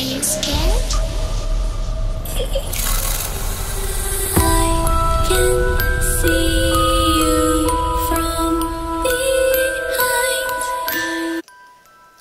Are you scared? I can see you from behind.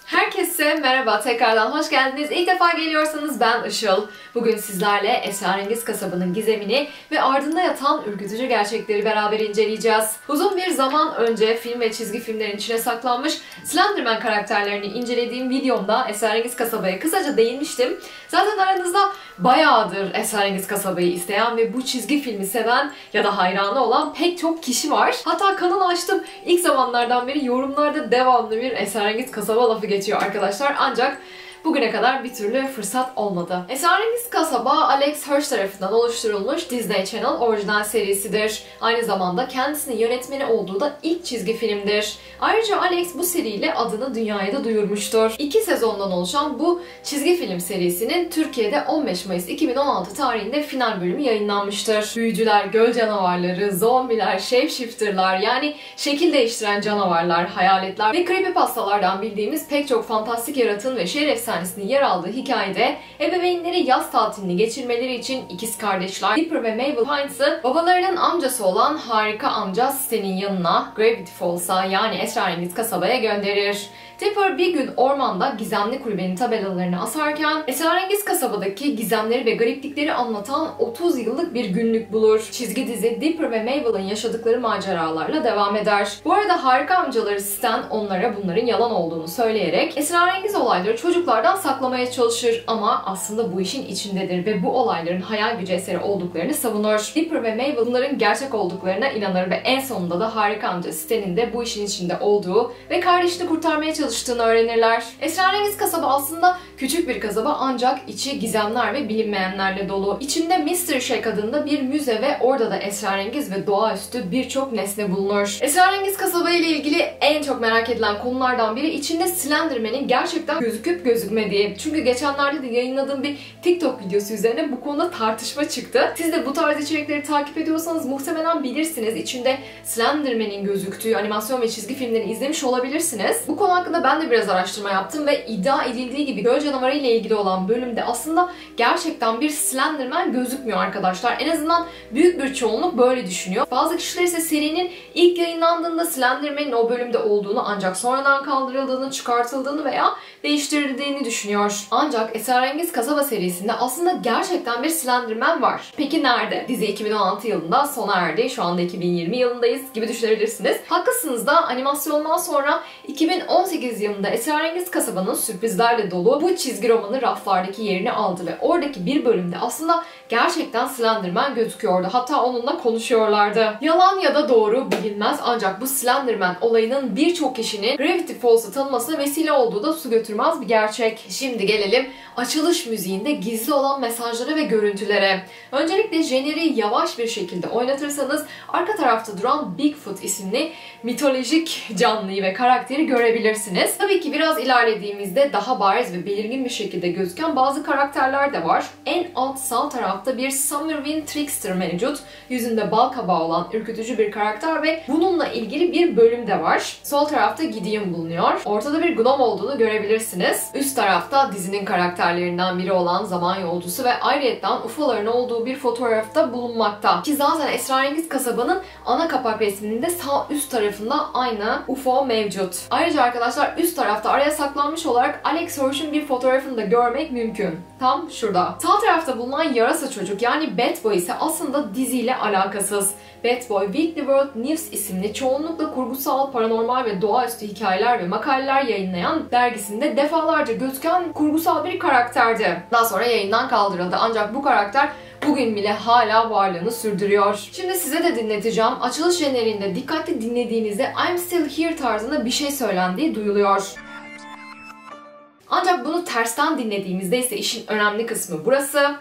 Herkese merhaba, tekrardan hoş geldiniz. İlk defa geliyorsanız ben Işıl. Bugün sizlerle Esrarengiz Kasaba'nın gizemini ve ardında yatan ürkütücü gerçekleri beraber inceleyeceğiz. Uzun bir zaman önce film ve çizgi filmlerin içine saklanmış Slenderman karakterlerini incelediğim videomda Esrarengiz Kasaba'ya kısaca değinmiştim. Zaten aranızda bayağıdır Esrarengiz Kasaba'yı isteyen ve bu çizgi filmi seven ya da hayranı olan pek çok kişi var. Hatta kanalı açtım ilk zamanlardan beri yorumlarda devamlı bir Esrarengiz Kasaba lafı geçiyor arkadaşlar, ancak bugüne kadar bir türlü fırsat olmadı. Esrarengiz Kasaba, Alex Hirsch tarafından oluşturulmuş Disney Channel orijinal serisidir. Aynı zamanda kendisinin yönetmeni olduğu da ilk çizgi filmdir. Ayrıca Alex bu seriyle adını dünyaya da duyurmuştur. 2 sezondan oluşan bu çizgi film serisinin Türkiye'de 15 Mayıs 2016 tarihinde final bölümü yayınlanmıştır. Büyücüler, göl canavarları, zombiler, shapeshifter'lar yani şekil değiştiren canavarlar, hayaletler ve creepypastalardan bildiğimiz pek çok fantastik yaratığın ve şehir efsanesinin yer aldığı hikayede ebeveynleri yaz tatilini geçirmeleri için ikiz kardeşler Dipper ve Mabel Pines'ı babalarının amcası olan Harika Amca Stan'in yanına, Gravity Falls'a yani Esrarengiz Kasaba'ya gönderir. Dipper bir gün ormanda gizemli kulübenin tabelalarını asarken Esrarengiz Kasaba'daki gizemleri ve gariplikleri anlatan 30 yıllık bir günlük bulur. Çizgi dizi Dipper ve Mabel'ın yaşadıkları maceralarla devam eder. Bu arada Harika Amcaları Stan onlara bunların yalan olduğunu söyleyerek esrarengiz olayları çocuklardan saklamaya çalışır ama aslında bu işin içindedir ve bu olayların hayal gücü eseri olduklarını savunur. Dipper ve Mabel bunların gerçek olduklarına inanır ve en sonunda da Harika Amca Stan'in de bu işin içinde olduğu ve kardeşini kurtarmaya çalıştığını öğrenirler. Esrarengiz Kasaba aslında küçük bir kasaba, ancak içi gizemler ve bilinmeyenlerle dolu. İçinde Mr. Shade adında bir müze ve orada da esrarengiz ve doğaüstü birçok nesne bulunur. Esrarengiz Kasaba ile ilgili en çok merak edilen konulardan biri içinde Slenderman'in gerçekten gözüküp gözükmediği. Çünkü geçenlerde de yayınladığım bir TikTok videosu üzerine bu konuda tartışma çıktı. Siz de bu tarz içerikleri takip ediyorsanız muhtemelen bilirsiniz. İçinde Slenderman'in gözüktüğü animasyon ve çizgi filmleri izlemiş olabilirsiniz. Bu konu hakkında ben de biraz araştırma yaptım ve iddia edildiği gibi göl canavarı ile ilgili olan bölümde aslında gerçekten bir Slenderman gözükmüyor arkadaşlar. En azından büyük bir çoğunluk böyle düşünüyor. Bazı kişiler ise serinin ilk yayınlandığında Slenderman'in o bölümde olduğunu, ancak sonradan kaldırıldığını, çıkartıldığını veya değiştirildiğini düşünüyor. Ancak Esrarengiz Kasaba serisinde aslında gerçekten bir Slenderman var. Peki nerede? Dizi 2016 yılında sona erdi. Şu anda 2020 yılındayız gibi düşünebilirsiniz. Haklısınız da animasyondan sonra 2018 yılında Esrarengiz Kasaba'nın sürprizlerle dolu bu çizgi romanı raflardaki yerini aldı ve oradaki bir bölümde aslında gerçekten Slenderman gözüküyordu. Hatta onunla konuşuyorlardı. Yalan ya da doğru bilinmez, ancak bu Slenderman olayının birçok kişinin Gravity Falls'ı tanımasına vesile olduğu da su götürmez bir gerçek. Şimdi gelelim açılış müziğinde gizli olan mesajlara ve görüntülere. Öncelikle jeneriği yavaş bir şekilde oynatırsanız arka tarafta duran Bigfoot isimli mitolojik canlıyı ve karakteri görebilirsiniz. Tabii ki biraz ilerlediğimizde daha bariz ve belirgin bir şekilde gözüken bazı karakterler de var. En alt sağ tarafta bir Summer Wind Trickster mevcut. Yüzünde bal kabağı olan ürkütücü bir karakter ve bununla ilgili bir bölüm de var. Sol tarafta Gideon bulunuyor. Ortada bir gnom olduğunu görebilirsiniz. Üst tarafta dizinin karakterlerinden biri olan zaman yolcusu ve ayrıyetten UFO'ların olduğu bir fotoğrafta bulunmakta. Ki zaten Esrarengiz Kasaba'nın ana kapak resminin de sağ üst tarafında aynı UFO mevcut. Ayrıca arkadaşlar üst tarafta araya saklanmış olarak Alex Hirsch'ün bir fotoğrafını da görmek mümkün. Tam şurada. Sağ tarafta bulunan yarasa çocuk yani Batboy ise aslında diziyle alakasız. Batboy, Weekly World News isimli çoğunlukla kurgusal, paranormal ve doğaüstü hikayeler ve makaleler yayınlayan dergisinde defalarca gözüken kurgusal bir karakterdi. Daha sonra yayından kaldırıldı, ancak bu karakter bugün bile hala varlığını sürdürüyor. Şimdi size de dinleteceğim. Açılış jeneriğinde dikkatli dinlediğinizde "I'm still here" tarzında bir şey söylendiği duyuluyor. Ancak bunu tersten dinlediğimizde ise işin önemli kısmı burası.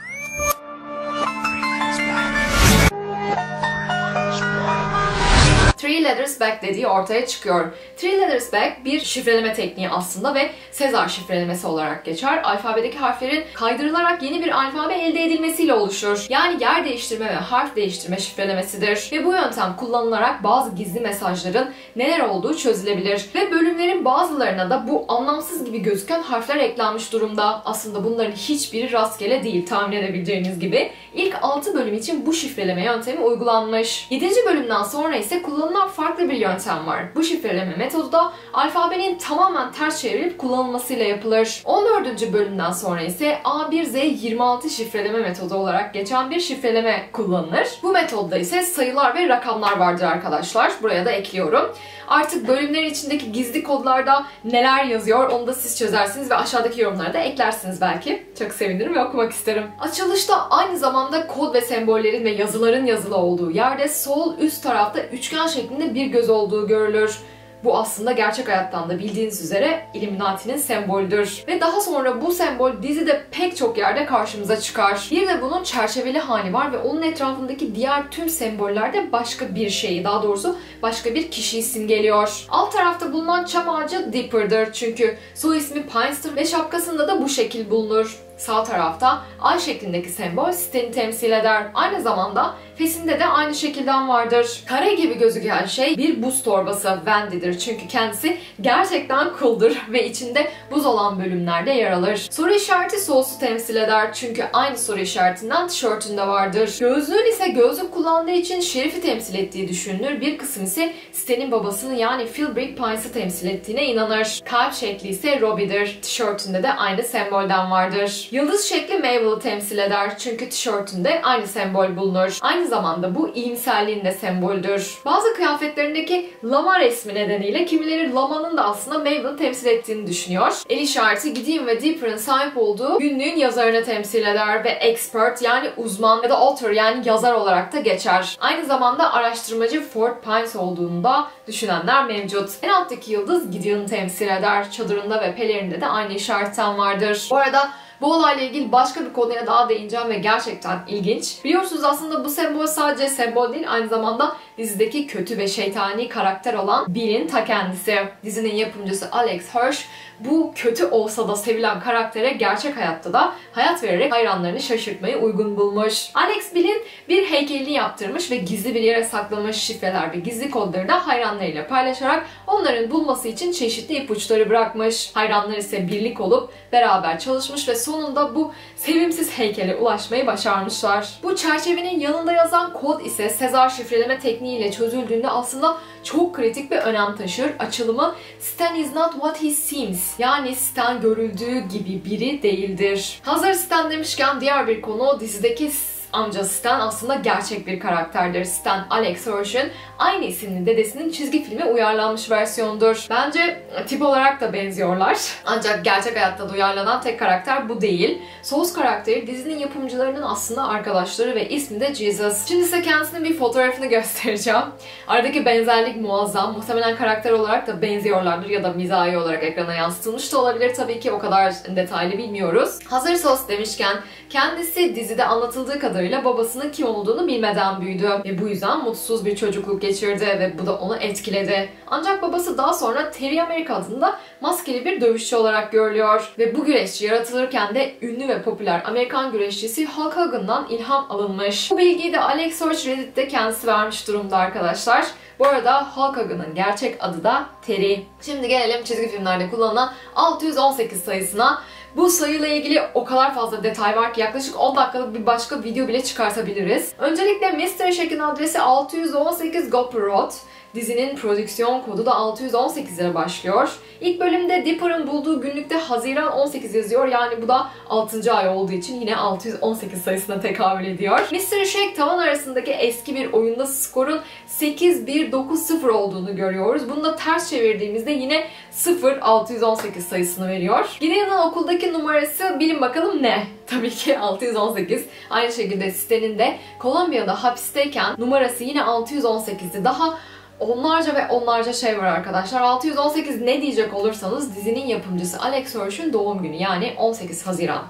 Three Letters Back dediği ortaya çıkıyor. Three Letters Back bir şifreleme tekniği aslında ve Sezar şifrelemesi olarak geçer. Alfabedeki harflerin kaydırılarak yeni bir alfabe elde edilmesiyle oluşur. Yani yer değiştirme ve harf değiştirme şifrelemesidir. Ve bu yöntem kullanılarak bazı gizli mesajların neler olduğu çözülebilir. Ve bölümlerin bazılarına da bu anlamsız gibi gözüken harfler eklenmiş durumda. Aslında bunların hiçbiri rastgele değil, tahmin edebileceğiniz gibi. İlk 6 bölüm için bu şifreleme yöntemi uygulanmış. 7. bölümden sonra ise kullanılan farklı bir yöntem var. Bu şifreleme metodu da alfabenin tamamen ters çevrilip kullanılmasıyla yapılır. 14. bölümden sonra ise A1Z26 şifreleme metodu olarak geçen bir şifreleme kullanılır. Bu metodda ise sayılar ve rakamlar vardır arkadaşlar. Buraya da ekliyorum. Artık bölümlerin içindeki gizli kodlarda neler yazıyor onu da siz çözersiniz ve aşağıdaki yorumlara da eklersiniz belki. Çok sevinirim ve okumak isterim. Açılışta aynı zamanda kod ve sembollerin ve yazıların yazılı olduğu yerde sol üst tarafta üçgen şeklinde bir göz olduğu görülür. Bu aslında gerçek hayattan da bildiğiniz üzere Illuminati'nin sembolüdür. Ve daha sonra bu sembol dizide pek çok yerde karşımıza çıkar. Bir de bunun çerçeveli hali var ve onun etrafındaki diğer tüm sembollerde başka bir şeyi, daha doğrusu başka bir kişiyi simgeliyor. Alt tarafta bulunan çam ağacı Dipper'dır çünkü soy ismi Pines'tır ve şapkasında da bu şekil bulunur. Sağ tarafta ay şeklindeki sembol siteni temsil eder. Aynı zamanda fesinde de aynı şekilden vardır. Kare gibi gözüken şey bir buz torbası Wendy'dir. Çünkü kendisi gerçekten cool'dur ve içinde buz olan bölümlerde yer alır. Soru işareti Soos'u temsil eder. Çünkü aynı soru işaretinden tişörtünde vardır. Gözlüğün ise gözlük kullandığı için Şerif'i temsil ettiği düşünülür. Bir kısım ise sitenin babasını yani Philbrick Pines'ı temsil ettiğine inanır. Kalp şekli ise Robbie'dir. Tişörtünde de aynı sembolden vardır. Yıldız şekli Mabel'ı temsil eder çünkü tişörtünde aynı sembol bulunur. Aynı zamanda bu iyimserliğin de sembolüdür. Bazı kıyafetlerindeki lama resmi nedeniyle kimileri lamanın da aslında Mabel'ı temsil ettiğini düşünüyor. El işareti Gideon ve Dipper'ın sahip olduğu günlüğün yazarını temsil eder ve expert yani uzman ya da author yani yazar olarak da geçer. Aynı zamanda araştırmacı Ford Pines olduğunu da düşünenler mevcut. En alttaki yıldız Gideon'ı temsil eder. Çadırında ve pelerinde de aynı işaretten vardır. Bu arada bu olayla ilgili başka bir konuya daha değineceğim ve gerçekten ilginç. Biliyorsunuz aslında bu sembol sadece sembol değil, aynı zamanda dizideki kötü ve şeytani karakter olan Bill'in ta kendisi. Dizinin yapımcısı Alex Hirsch bu kötü olsa da sevilen karaktere gerçek hayatta da hayat vererek hayranlarını şaşırtmayı uygun bulmuş. Alex Bill'in bir heykelini yaptırmış ve gizli bir yere saklamış. Şifreler ve gizli kodları da hayranlarıyla paylaşarak onların bulması için çeşitli ipuçları bırakmış. Hayranlar ise birlik olup beraber çalışmış ve sonunda bu sevimsiz heykele ulaşmayı başarmışlar. Bu çerçevenin yanında yazan kod ise Sezar şifreleme tekniğiyle çözüldüğünde aslında çok kritik bir önem taşır. Açılımı Stan is not what he seems. Yani Stan görüldüğü gibi biri değildir. Hazır Stan demişken diğer bir konu dizideki amca Stan aslında gerçek bir karakterdir. Stan, Alex Hirsch'ün aynı isimli dedesinin çizgi filme uyarlanmış versiyonudur. Bence tip olarak da benziyorlar. Ancak gerçek hayatta da uyarlanan tek karakter bu değil. Soos karakteri dizinin yapımcılarının aslında arkadaşları ve ismi de Jesus. Şimdi size kendisinin bir fotoğrafını göstereceğim. Aradaki benzerlik muazzam. Muhtemelen karakter olarak da benziyorlardır ya da mizahi olarak ekrana yansıtılmış da olabilir. Tabii ki o kadar detaylı bilmiyoruz. Hazır Soos demişken kendisi dizide anlatıldığı kadar babasının kim olduğunu bilmeden büyüdü ve bu yüzden mutsuz bir çocukluk geçirdi ve bu da onu etkiledi. Ancak babası daha sonra Terry America adında maskeli bir dövüşçü olarak görülüyor ve bu güreşçi yaratılırken de ünlü ve popüler Amerikan güreşçisi Hulk Hogan'dan ilham alınmış. Bu bilgiyi de Alex Hirsch Reddit'te kendisi vermiş durumda arkadaşlar. Bu arada Hulk Hogan'ın gerçek adı da Terry. Şimdi gelelim çizgi filmlerde kullanılan 618 sayısına. Bu sayıyla ilgili o kadar fazla detay var ki yaklaşık 10 dakikalık bir başka video bile çıkartabiliriz. Öncelikle Mr. Shade'in adresi 618 Gopher Road. Dizinin prodüksiyon kodu da 618 ile başlıyor. İlk bölümde Dipper'ın bulduğu günlükte Haziran 18 yazıyor. Yani bu da 6. ay olduğu için yine 618 sayısına tekabül ediyor. Mr. Shade tavan arasındaki eski bir oyunda skorun 8-1-9-0 olduğunu görüyoruz. Bunu da ters çevirdiğimizde yine 0-618 sayısını veriyor. Gideon'un okuldaki numarası bilin bakalım ne? Tabii ki 618. Aynı şekilde sitenin de Kolombiya'da hapisteyken numarası yine 618'di. Daha onlarca ve onlarca şey var arkadaşlar. 618 ne diyecek olursanız dizinin yapımcısı Alex Hirsch'ün doğum günü yani 18 Haziran.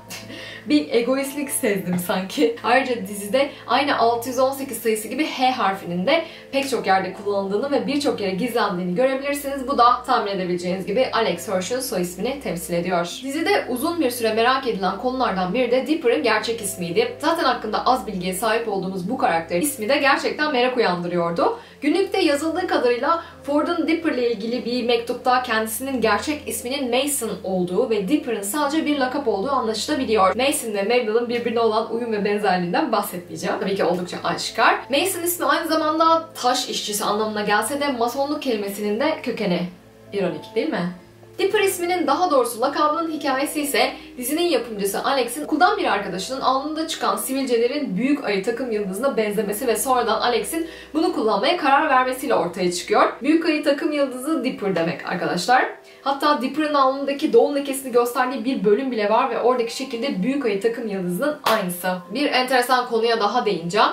bir egoistlik sezdim sanki. Ayrıca dizide aynı 618 sayısı gibi H harfinin de pek çok yerde kullanıldığını ve birçok yere gizlendiğini görebilirsiniz. Bu da tahmin edebileceğiniz gibi Alex Hirsch'ün soy ismini temsil ediyor. Dizide uzun bir süre merak edilen konulardan biri de Dipper'ın gerçek ismiydi. Zaten hakkında az bilgiye sahip olduğumuz bu karakterin ismi de gerçekten merak uyandırıyordu. Günlükte yazıldığı kadarıyla Ford'un Dipper'la ilgili bir mektupta kendisinin gerçek isminin Mason olduğu ve Dipper'ın sadece bir lakap olduğu anlaşılabiliyor. Mason ve Mabel'ın birbirine olan uyum ve benzerliğinden bahsetmeyeceğim. Tabii ki oldukça aşikar. Mason ismi aynı zamanda taş işçisi anlamına gelse de masonluk kelimesinin de kökeni. İronik değil mi? Dipper isminin, daha doğrusu lakabının hikayesi ise dizinin yapımcısı Alex'in okuldan bir arkadaşının alnında çıkan sivilcelerin büyük ayı takım yıldızına benzemesi ve sonradan Alex'in bunu kullanmaya karar vermesiyle ortaya çıkıyor. Büyük ayı takım yıldızı Dipper demek arkadaşlar. Hatta Dipper'ın alnındaki doğum lekesini gösterdiği bir bölüm bile var ve oradaki şekilde büyük ayı takım yıldızının aynısı. Bir enteresan konuya daha değineceğim.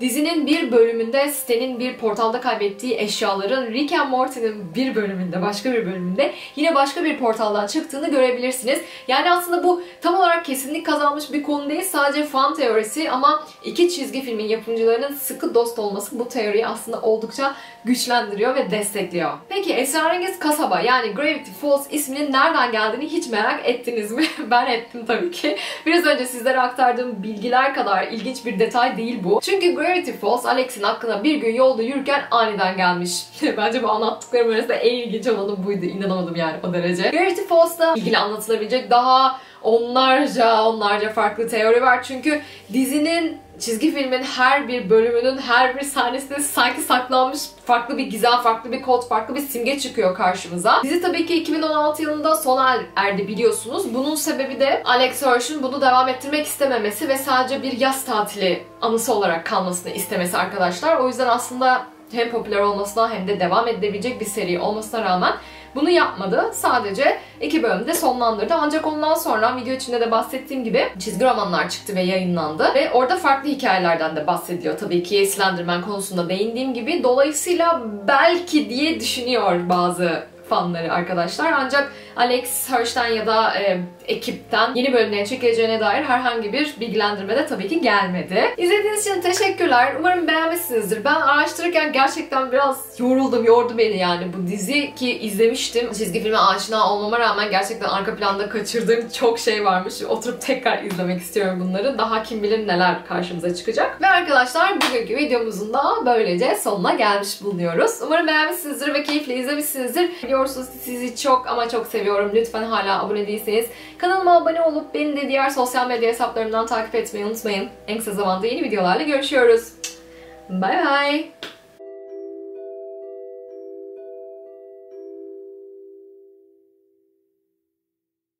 Dizinin bir bölümünde Stan'in bir portalda kaybettiği eşyaların Rick and Morty'nin bir bölümünde, başka bir bölümünde yine başka bir portaldan çıktığını görebilirsiniz. Yani aslında bu tam olarak kesinlik kazanmış bir konu değil, sadece fan teorisi ama iki çizgi filmin yapımcılarının sıkı dost olması bu teoriyi aslında oldukça güçlendiriyor ve destekliyor. Peki Esrarengiz Kasaba yani Gravity Falls isminin nereden geldiğini hiç merak ettiniz mi? Ben ettim tabii ki. Biraz önce sizlere aktardığım bilgiler kadar ilginç bir detay değil bu. Çünkü Gravity Falls, Alex'in aklına bir gün yolda yürürken aniden gelmiş. Bence bu anlattıklarım arasında en ilginç olanı buydu. İnanamadım yani o derece. Gravity Falls'la ilgili anlatılabilecek daha onlarca farklı teori var. Çünkü dizinin, çizgi filmin her bir bölümünün, her bir sahnesinde sanki saklanmış farklı bir gizem, farklı bir kod, farklı bir simge çıkıyor karşımıza. Dizi tabii ki 2016 yılında sona erdi biliyorsunuz. Bunun sebebi de Alex Hirsch'ün bunu devam ettirmek istememesi ve sadece bir yaz tatili anısı olarak kalmasını istemesi arkadaşlar. O yüzden aslında hem popüler olmasına hem de devam edilebilecek bir seri olmasına rağmen bunu yapmadı. Sadece 2 bölümde sonlandırdı. Ancak ondan sonra video içinde de bahsettiğim gibi çizgi romanlar çıktı ve yayınlandı. Ve orada farklı hikayelerden de bahsediliyor. Tabii ki Slenderman konusunda değindiğim gibi. Dolayısıyla belki diye düşünüyor bazı fanları arkadaşlar. Ancak Alex Hirsch'ten ya da ekipten yeni bölümlerin çekileceğine dair herhangi bir bilgilendirme de tabii ki gelmedi. İzlediğiniz için teşekkürler. Umarım beğenmişsinizdir. Ben araştırırken gerçekten biraz yordu beni yani bu dizi ki izlemiştim. Çizgi filme aşina olmama rağmen gerçekten arka planda kaçırdığım çok şey varmış. Oturup tekrar izlemek istiyorum bunları. Daha kim bilir neler karşımıza çıkacak. Ve arkadaşlar bugünkü videomuzun da böylece sonuna gelmiş bulunuyoruz. Umarım beğenmişsinizdir ve keyifle izlemişsinizdir. Biliyorsunuz sizi çok ama çok seviyorum. Lütfen hala abone değilseniz kanalıma abone olup beni de diğer sosyal medya hesaplarımdan takip etmeyi unutmayın. En kısa zamanda yeni videolarla görüşüyoruz. Bye bye.